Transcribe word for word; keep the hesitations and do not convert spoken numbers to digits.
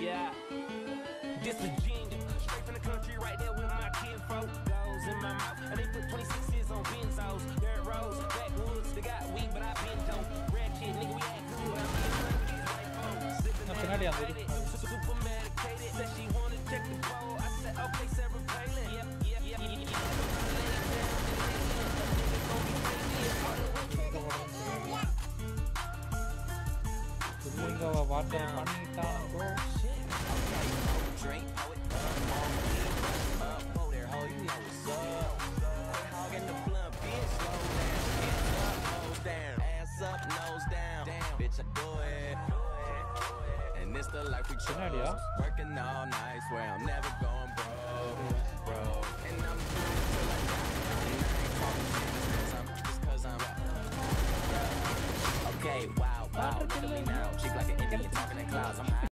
yeah. This agenda, straight from the country, right there with my kinfolk. Goes in my mouth, and they put twenty-sixes on Benzos. Dirt roads, backwoods, they got weed, but I been dope. Red kid, nigga, we act cool. I'm with these white folks. Sipping that super medicated, said she wanna check the bowl. I said, okay, Sarah Palin. Yep, yep, yep, yep. Go water money down, bro. Shit. Drink, how it up. Oh, there, how you know what's up. Hog in the blunt, bitch. Slow down, down. Ass up, nose down. Damn, bitch, I do it. And it's the life we chose. Working all night, where I'm never going, bro. Bro. And I'm doing it till I die. I ain't talking shit just cause I'm out. Okay, wow, wow. Look at me now. She like an Indian talking in clouds. I'm high.